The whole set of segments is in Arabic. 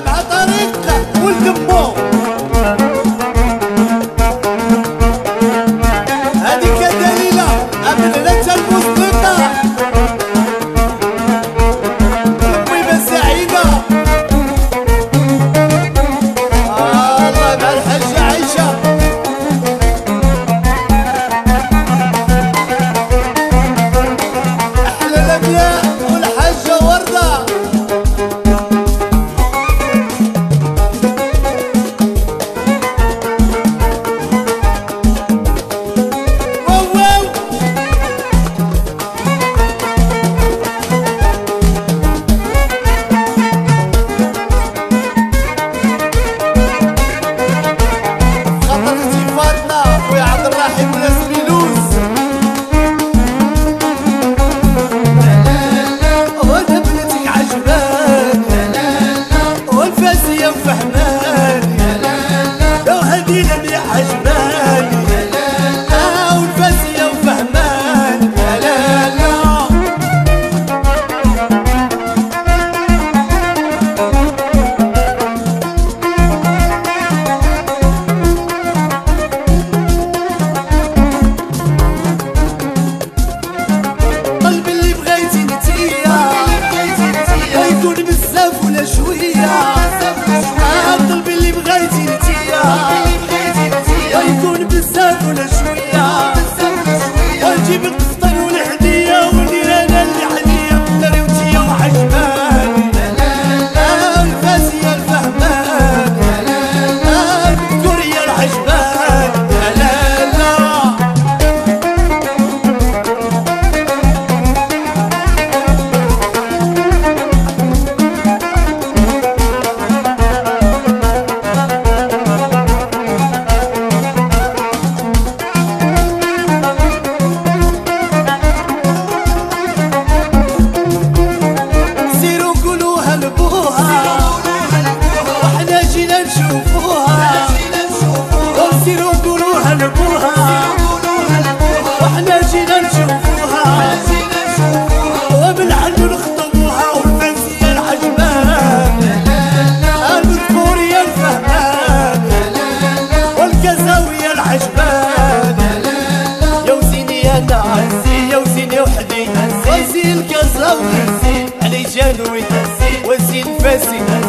مع طريقة والكمو هذيك دليلة من لك المصدقة أمي بن سعيدة الله مع الحاجة عايشة أحلى الأبيات والحاجة وردة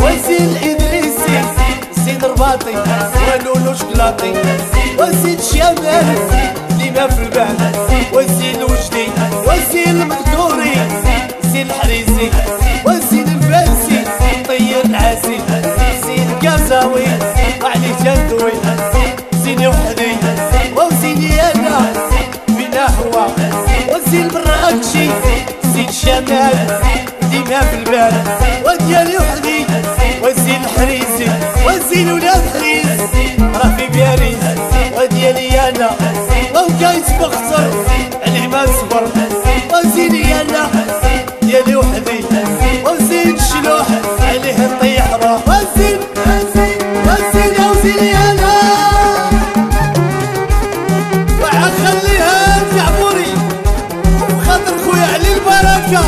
وزين إدريسي زين رباطي ولولو شكلاطي وزين شمال ديما في البال وزين وجدي وزين المقدوري زين الحريزي وزين الفاسي طير العاسي زين الكازاوي وعلي جندوي زيني وحدي وزيني أنا بلا هوا وزين مراكشي زين شمال ديما في البال وديالي وحدي وزين الحريزي وزين ولاد حريز رافي بياريز وديالي انا وكاين تبخسر علي ما نصبر وزيني انا ديالي وحدي وزين الشلوح عليه نطيح راه وزين وزين وزين يا وزيني انا وعاد خليها الجعبوري وبخاطر خويا علي البركه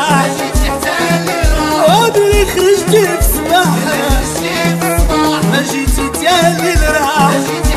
الصباح عود اللي خرجتي في صباح ما جيتي تاني للراح.